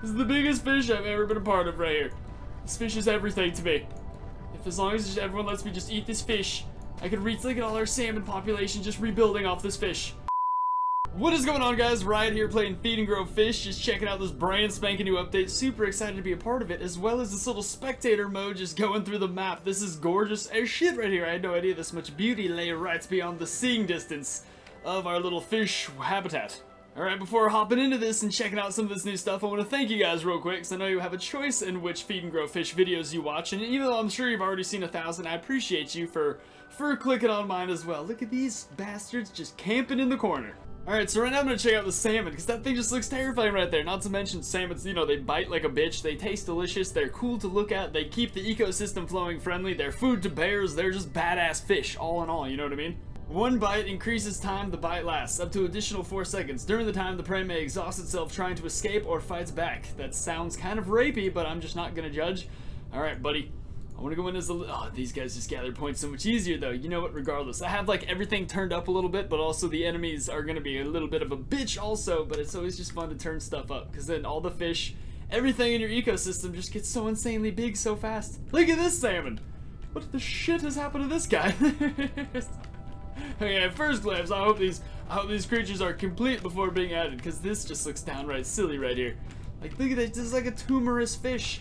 This is the biggest fish I've ever been a part of right here. This fish is everything to me. If as long as just everyone lets me just eat this fish, I could reach like all our salmon population just rebuilding off this fish. What is going on, guys? Ryan here playing Feed and Grow Fish, just checking out this brand spanking new update. Super excited to be a part of it, as well as this little spectator mode just going through the map. This is gorgeous as shit right here. I had no idea this much beauty lay right beyond the seeing distance of our little fish habitat. Alright, before hopping into this and checking out some of this new stuff, I want to thank you guys real quick, because I know you have a choice in which Feed and Grow Fish videos you watch, and even though I'm sure you've already seen 1,000, I appreciate you for clicking on mine as well. Look at these bastards just camping in the corner. Alright, so right now I'm going to check out the salmon, because that thing just looks terrifying right there. Not to mention salmons, you know, they bite like a bitch, they taste delicious, they're cool to look at, they keep the ecosystem flowing friendly, they're food to bears, they're just badass fish, all in all, you know what I mean? One bite increases time the bite lasts, up to additional 4 seconds. During the time, the prey may exhaust itself trying to escape or fights back. That sounds kind of rapey, but I'm just not going to judge. Alright, buddy. I want to go in as a oh, these guys just gather points so much easier though. You know what, regardless. I have like everything turned up a little bit, but also the enemies are going to be a little bit of a bitch also, but it's always just fun to turn stuff up, because then all the fish, everything in your ecosystem just gets so insanely big so fast. Look at this salmon! What the shit has happened to this guy? Okay, at first glance, I hope these creatures are complete before being added, because this just looks downright silly right here. Like, look at this, this is like a tumorous fish.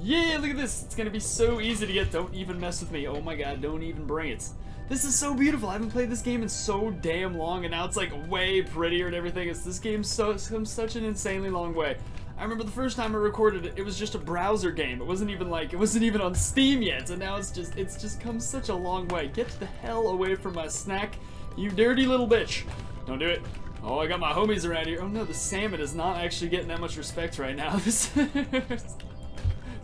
Yeah, look at this. It's going to be so easy to get. Don't even mess with me. Oh my god, don't even bring it. This is so beautiful. I haven't played this game in so damn long, and now it's like way prettier and everything. This game's come such an insanely long way. I remember the first time I recorded it, it was just a browser game. It wasn't even on Steam yet, and now it's just come such a long way. Get the hell away from my snack, you dirty little bitch. Don't do it. Oh, I got my homies around here. Oh no, the salmon is not actually getting that much respect right now.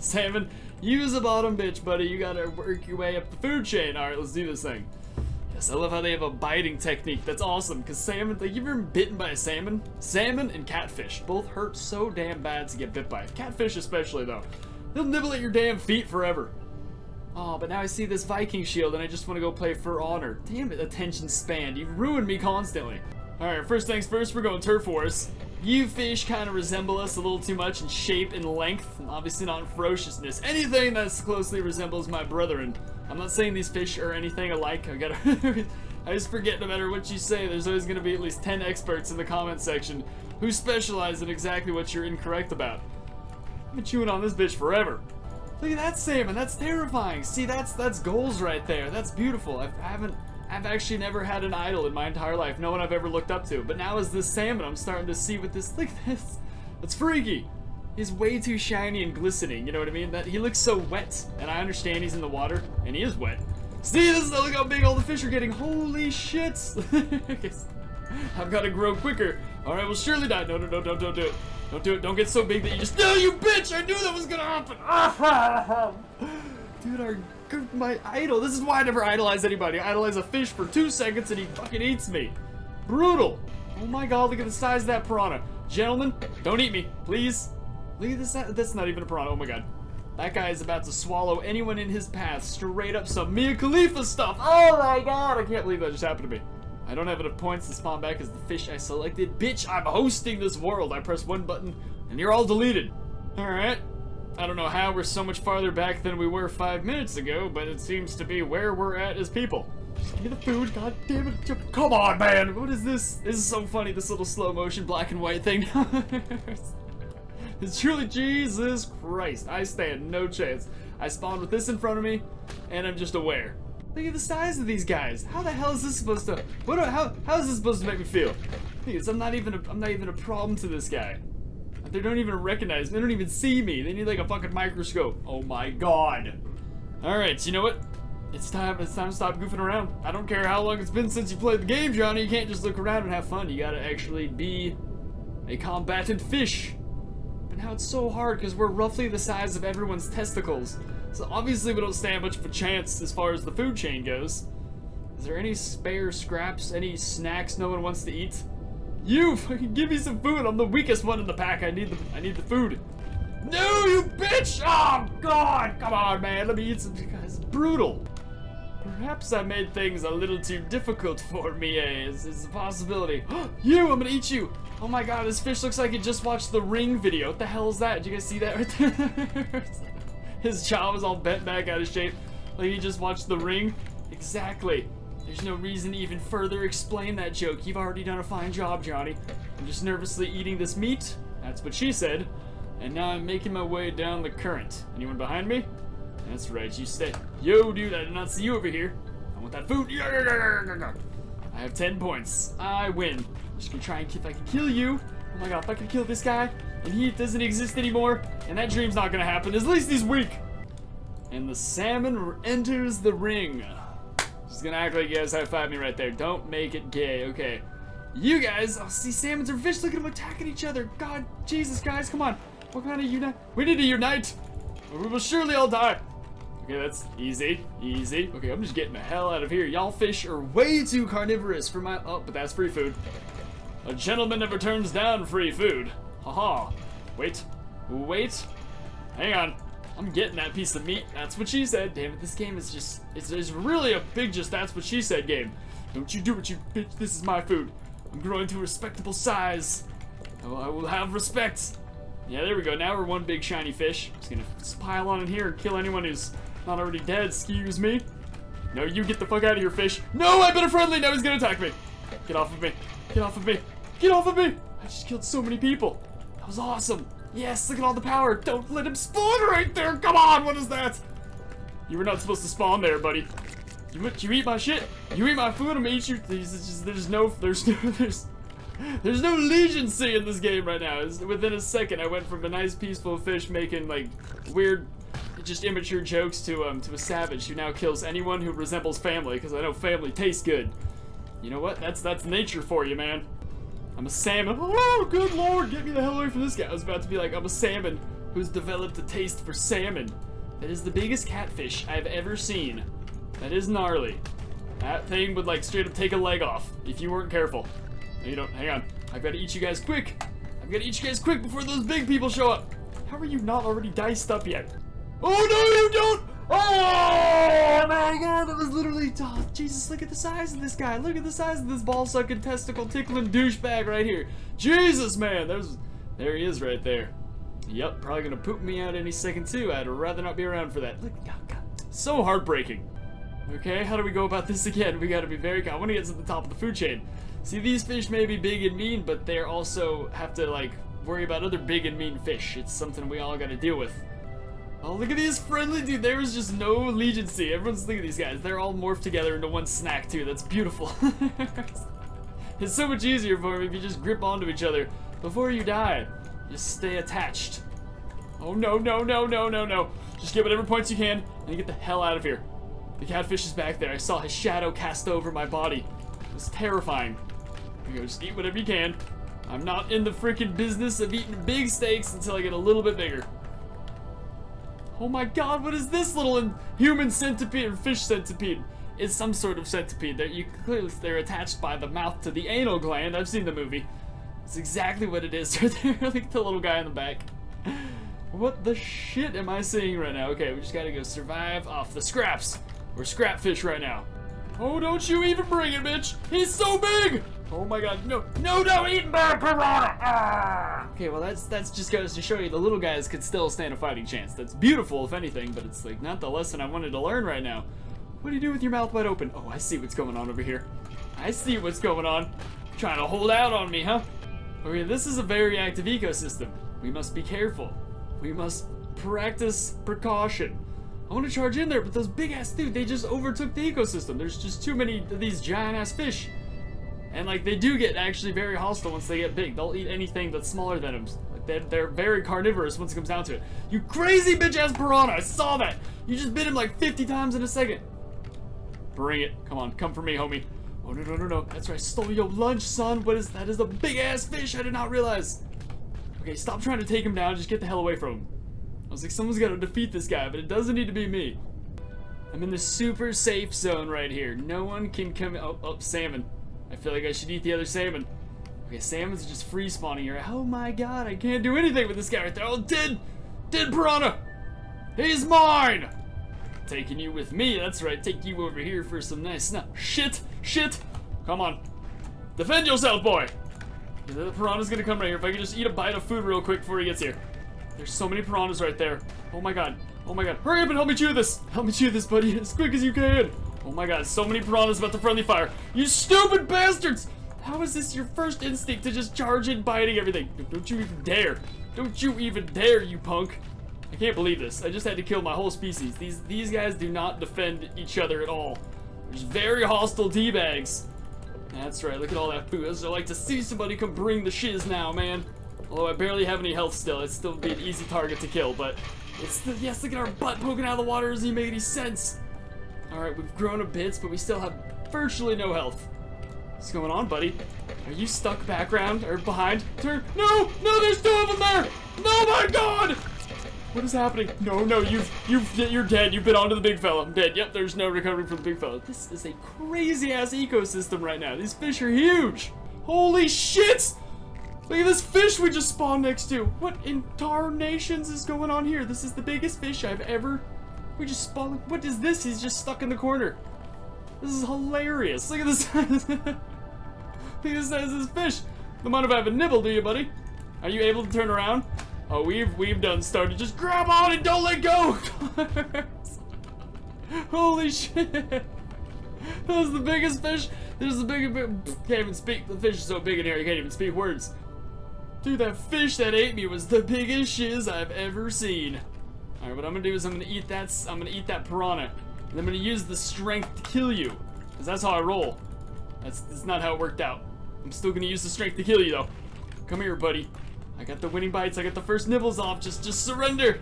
Salmon, use a bottom bitch, buddy. You gotta work your way up the food chain. Alright, let's do this thing. Yes, I love how they have a biting technique. That's awesome, because salmon, like, you've ever been bitten by a salmon? Salmon and catfish both hurt so damn bad to get bit by. Catfish especially, though. They'll nibble at your damn feet forever. Oh, but now I see this Viking shield, and I just want to go play For Honor. Damn it, attention span. You've ruined me constantly. Alright, first things first, we're going turf wars. You fish kind of resemble us a little too much in shape and length, and obviously not in ferociousness. Anything that closely resembles my brethren. I'm not saying these fish are anything alike. I just forget no matter what you say, there's always going to be at least 10 experts in the comment section who specialize in exactly what you're incorrect about. I've been chewing on this bitch forever. Look at that salmon. That's terrifying. See, that's goals right there. That's beautiful. I've actually never had an idol in my entire life, no one I've ever looked up to, but now as this salmon, I'm starting to see what this, look at this, that's freaky. He's way too shiny and glistening, you know what I mean? That he looks so wet, and I understand he's in the water, and he is wet. See, this is, look how big all the fish are getting, holy shit. I've got to grow quicker. Alright, we'll surely die. No, no, no, don't do it. Don't do it, don't get so big that you just, no, you bitch, I knew that was gonna happen. Dude, my idol. This is why I never idolize anybody. I idolize a fish for 2 seconds and he fucking eats me. Brutal. Oh my god, look at the size of that piranha. Gentlemen, don't eat me, please. Look at this. That's not even a piranha. Oh my god. That guy is about to swallow anyone in his path. Straight up some Mia Khalifa stuff. Oh my god, I can't believe that just happened to me. I don't have enough points to spawn back as the fish I selected. Bitch, I'm hosting this world. I press one button and you're all deleted. Alright. I don't know how we're so much farther back than we were 5 minutes ago, but it seems to be where we're at as people. Just give me the food, god damn it. Come on, man. What is this? This is so funny, this little slow motion black and white thing. It's truly, Jesus Christ. I stand no chance. I spawned with this in front of me, and I'm just aware. Look at the size of these guys. How the hell is this supposed to, how is this supposed to make me feel? Because I'm not even a problem to this guy. They don't even recognize me. They don't even see me. They need like a fucking microscope. Oh my god. Alright, you know what? It's time to stop goofing around. I don't care how long it's been since you played the game, Johnny. You can't just look around and have fun. You gotta actually be a combatant fish. But now it's so hard because we're roughly the size of everyone's testicles. So obviously we don't stand much of a chance as far as the food chain goes. Is there any spare scraps? Any snacks no one wants to eat? You fucking give me some food. I'm the weakest one in the pack. I need the food. No, you bitch. Oh god, come on, man, let me eat some. Guys, brutal. Perhaps I made things a little too difficult for me, is a possibility. You! I'm gonna eat you! Oh my god, this fish looks like it just watched the Ring video. What the hell is that? Did you guys see that right there? His jaw was all bent back out of shape. Like he just watched the Ring. Exactly. There's no reason to even further explain that joke. You've already done a fine job, Johnny. I'm just nervously eating this meat. That's what she said. And now I'm making my way down the current. Anyone behind me? That's right, you stay. Yo, dude, I did not see you over here. I want that food. I have 10 points. I win. I'm just gonna try and see if I can kill you. Oh my god, if I can kill this guy, and he doesn't exist anymore, and that dream's not gonna happen. At least he's weak. And the salmon enters the ring. Just gonna act like you guys high-five me right there. Don't make it gay, okay. You guys, oh, see salmons or fish, look at them attacking each other. God, Jesus, guys, come on. What kind of unite? We need to unite, or we will surely all die. Okay, that's easy, easy. Okay, I'm just getting the hell out of here. Y'all fish are way too carnivorous for my, oh, but that's free food. A gentleman never turns down free food. Haha. Wait, wait, hang on. I'm getting that piece of meat. That's what she said. Damn it, this game is just, it's really a big just that's what she said game. Don't you do it, you bitch. This is my food. I'm growing to a respectable size. Oh, I will have respect. Yeah, there we go. Now we're one big shiny fish. I'm just gonna pile on in here and kill anyone who's not already dead, excuse me. No, you get the fuck out of here, fish. No, I've been a friendly, now he's gonna attack me. Get off of me, get off of me, get off of me. I just killed so many people. That was awesome. Yes, look at all the power. Don't let him spawn right there. Come on, what is that? You were not supposed to spawn there, buddy. You eat my shit. You eat my food, I'm gonna eat you. There's no legency in this game right now. It's, within a second, I went from a nice, peaceful fish making, like, weird, just immature jokes to a savage who now kills anyone who resembles family, because I know family tastes good. You know what? That's nature for you, man. I'm a salmon. Oh, good lord, get me the hell away from this guy. I was about to be like, I'm a salmon who's developed a taste for salmon. That is the biggest catfish I've ever seen. That is gnarly. That thing would, like, straight up take a leg off if you weren't careful. No, you don't. Hang on. I've got to eat you guys quick. I've got to eat you guys quick before those big people show up. How are you not already diced up yet? Oh, no, you don't. Oh, my God. That was literally... Oh, Jesus, look at the size of this guy. Look at the size of this ball-sucking, testicle-tickling douchebag right here. Jesus, man. There he is right there. Yep, probably going to poop me out any second, too. I'd rather not be around for that. Look, oh, God. So heartbreaking. Okay, how do we go about this again? We got to be very... I want to get to the top of the food chain. See, these fish may be big and mean, but they also have to, like, worry about other big and mean fish. It's something we all got to deal with. Oh, look at these friendly, dude. There is just no legency. Everyone's, look at these guys. They're all morphed together into one snack, too. That's beautiful. It's so much easier for me if you just grip onto each other before you die. Just stay attached. Oh, no, no, no, no, no, no. Just get whatever points you can, and you get the hell out of here. The catfish is back there. I saw his shadow cast over my body. It was terrifying. You know, just eat whatever you can. I'm not in the freaking business of eating big steaks until I get a little bit bigger. Oh my god, what is this little human centipede or fish centipede? It's some sort of centipede. They're attached by the mouth to the anal gland. I've seen the movie. It's exactly what it is right there. Look at the little guy in the back. What the shit am I seeing right now? Okay, we just gotta go survive off the scraps. We're scrap fish right now. Oh, don't you even bring it, bitch! He's so big! Oh my god, no, no, no, eat my piranha! Ah! Okay, well, that's just goes to show you the little guys could still stand a fighting chance. That's beautiful, if anything, but it's, like, not the lesson I wanted to learn right now. What do you do with your mouth wide open? Oh, I see what's going on over here. I see what's going on. Trying to hold out on me, huh? Okay, this is a very active ecosystem. We must be careful. We must practice precaution. I want to charge in there, but those big-ass dude, they just overtook the ecosystem. There's just too many of these giant-ass fish. And, like, they do get actually very hostile once they get big. They'll eat anything that's smaller than them. Like, they're very carnivorous once it comes down to it. You crazy bitch-ass piranha! I saw that! You just bit him, like, 50 times in a second. Bring it. Come on. Come for me, homie. Oh, no, no, no, no. That's right. I stole your lunch, son. What is that? That is a big-ass fish. I did not realize. Okay, stop trying to take him down. Just get the hell away from him. I was like, someone's got to defeat this guy, but it doesn't need to be me. I'm in the super safe zone right here. No one can come... Oh, oh, salmon. I feel like I should eat the other salmon. Okay, salmon's just free spawning here. Oh my god, I can't do anything with this guy right there. Oh, dead piranha. He's mine. taking you with me. That's right, take you over here for some nice snuff. Shit, shit. Come on. Defend yourself, boy. The piranha's gonna come right here. If I could just eat a bite of food real quick before he gets here. There's so many piranhas right there. Oh my god. Oh my god. Hurry up and help me chew this. Help me chew this, buddy, as quick as you can. Oh my god, so many piranhas about the friendly fire. You stupid bastards! How is this your first instinct to just charge in biting everything? Don't you even dare. Don't you even dare, you punk. I can't believe this. I just had to kill my whole species. These guys do not defend each other at all. They're just very hostile D-bags. That's right, look at all that poo. I'd like to see somebody come bring the shiz now, man. Although I barely have any health still. It'd still be an easy target to kill, but... it's the, yes, look at our butt poking out of the water. Doesn't even make any sense. Alright, we've grown a bit, but we still have virtually no health. What's going on, buddy? Are you stuck background or behind? Turn. No! No, there's two of them there! Oh my god! What is happening? No, no, you're dead. You've been onto the big fella. I'm dead. Yep, there's no recovering from the big fella. This is a crazy-ass ecosystem right now. These fish are huge! Holy shit! Look at this fish we just spawned next to. What in tarnations is going on here? This is the biggest fish I've ever... we just spawned... what is this? He's just stuck in the corner. This is hilarious. Look at this. Look at the size of this fish. The amount of I have a nibble, do you, buddy? Are you able to turn around? Oh, we've done started. Just grab on and don't let go. Holy shit. That was the biggest fish. This is the biggest. Can't even speak. The fish is so big in here. You can't even speak words. Dude, that fish that ate me was the biggest shiz I've ever seen. All right, what I'm gonna do is I'm gonna eat that piranha. And I'm gonna use the strength to kill you, because that's how I roll. That's not how it worked out. I'm still gonna use the strength to kill you, though. Come here, buddy. I got the winning bites. I got the first nibbles off. Just surrender.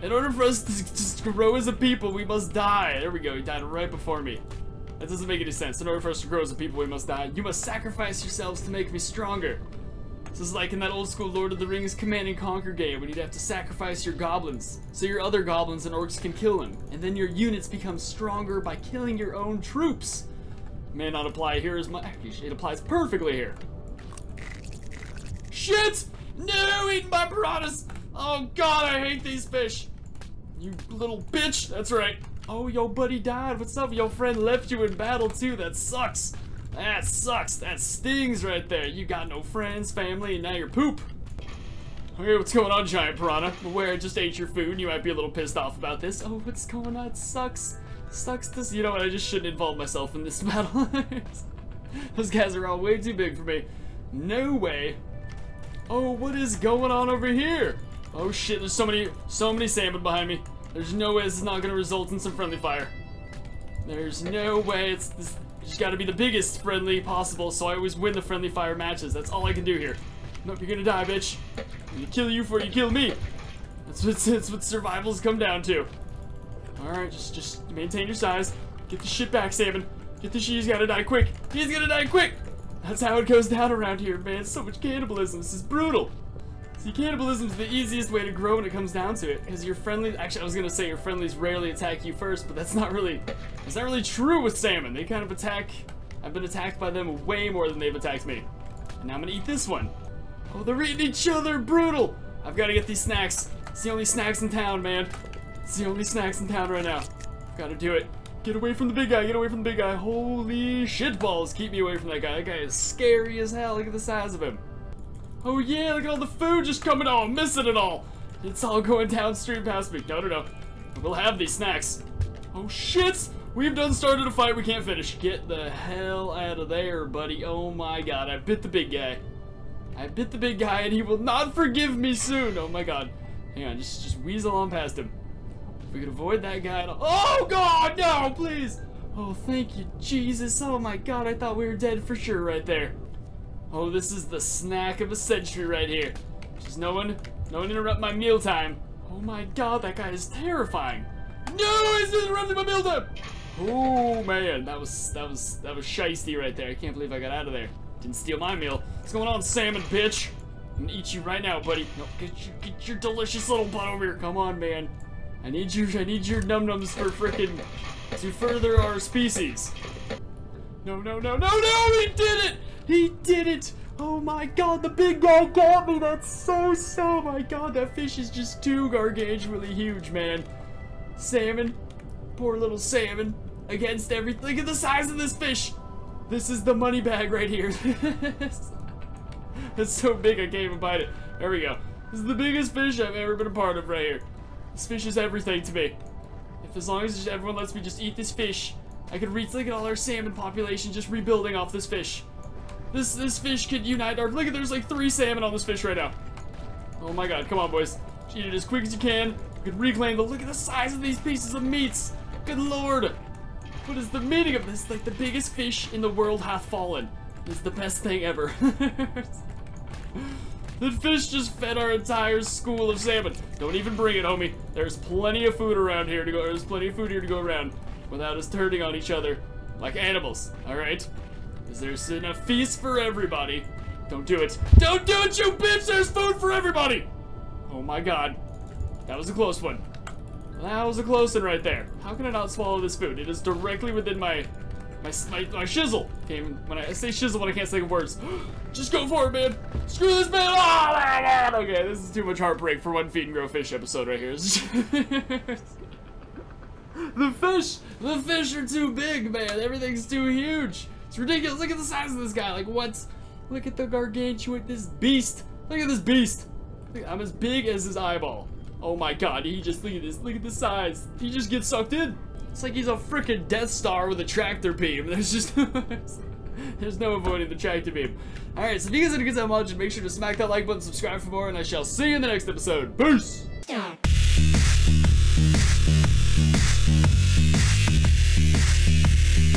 In order for us to just grow as a people, we must die. There we go. He died right before me. That doesn't make any sense. In order for us to grow as a people, we must die. You must sacrifice yourselves to make me stronger. This is like in that old school Lord of the Rings Command and Conquer game when you'd have to sacrifice your goblins so your other goblins and orcs can kill them, and then your units become stronger by killing your own troops. May not apply here as much. It applies perfectly here. Shit! No, eating my piranhas! Oh god, I hate these fish! You little bitch! That's right. Oh, yo buddy died. What's up? Your friend left you in battle too. That sucks. That sucks. That stings right there. You got no friends, family, and now you're poop. Okay, what's going on, giant piranha? Beware, I just ate your food and you might be a little pissed off about this. Oh, what's going on? It sucks. Sucks this. You know what? I just shouldn't involve myself in this battle. Those guys are all way too big for me. No way. Oh, what is going on over here? Oh shit, there's so many salmon behind me. There's no way this is not gonna result in some friendly fire. There's no way. It's this. You just gotta be the biggest friendly possible, so I always win the friendly fire matches. That's all I can do here. Nope, you're gonna die, bitch. I'm gonna kill you before you kill me. That's what survival's come down to. Alright, just maintain your size. Get the shit back, salmon. Get the shit. He's gotta die quick. He's gonna die quick! That's how it goes down around here, man. So much cannibalism. This is brutal. See, cannibalism's the easiest way to grow when it comes down to it, because your friendly... actually, I was gonna say your friendlies rarely attack you first, but that's not really true with salmon. They kind of attack... I've been attacked by them way more than they've attacked me. And now I'm gonna eat this one. Oh, they're eating each other! Brutal! I've gotta get these snacks. It's the only snacks in town, man. It's the only snacks in town right now. I've gotta do it. Get away from the big guy, get away from the big guy. Holy shit balls, keep me away from that guy. That guy is scary as hell, look at the size of him. Oh yeah, look at all the food just coming out. I'm missing it all. It's all going downstream past me. No, no, no. We'll have these snacks. Oh shit! We've done started a fight we can't finish. Get the hell out of there, buddy. Oh my god, I bit the big guy. I bit the big guy and he will not forgive me soon. Oh my god. Hang on, just weasel on past him. If we could avoid that guy at all. Oh god, no, please! Oh, thank you, Jesus. Oh my god, I thought we were dead for sure right there. Oh, this is the snack of a century right here. Just no one interrupt my mealtime. Oh my god, that guy is terrifying. No, he's interrupting my mealtime! Oh man, that was shiesty right there. I can't believe I got out of there. Didn't steal my meal. What's going on, salmon bitch? I'm gonna eat you right now, buddy. No, get your delicious little butt over here. Come on, man. I need your num-nums for frickin' to further our species. No, no, no, no, no, he did it! He did it! Oh my god, the big guy got me! That's so my god, that fish is just too gargantually huge, man. Salmon, Poor little salmon against everything. Look at the size of this fish. This is the money bag right here. It's so big I can't even bite it. There we go. This is the biggest fish I've ever been a part of right here. This fish is everything to me. If as long as everyone lets me just eat this fish, I could reach, look at all our salmon population just rebuilding off this fish. This fish could unite our, look at, there's like 3 salmon on this fish right now. Oh my god, come on boys. Just eat it as quick as you can. We could reclaim the, look at the size of these pieces of meats. Good lord. What is the meaning of this? Like the biggest fish in the world hath fallen. It's the best thing ever. The fish just fed our entire school of salmon. Don't even bring it, homie. There's plenty of food around here to go. There's plenty of food here to go around without us turning on each other like animals. All right? Because there's a feast for everybody. Don't do it. Don't do it, you bitch! There's food for everybody. Oh my god, that was a close one. That was a close one right there. How can I not swallow this food? It is directly within my shizzle. Came when I say shizzle when I can't say words. Just go for it, man. Screw this, man. Oh, my god. Okay, this is too much heartbreak for one Feed and Grow Fish episode right here. The fish are too big, man. Everything's too huge. It's ridiculous. Look at the size of this guy. Like what? Look at the gargantuan, this beast. Look at this beast. I'm as big as his eyeball. Oh my god, he just, look at this, look at the size. He just gets sucked in. It's like he's a freaking Death Star with a tractor beam. There's just there's no avoiding the tractor beam. Alright, so if you guys didn't get that much, make sure to smack that like button, subscribe for more, and I shall see you in the next episode. Peace!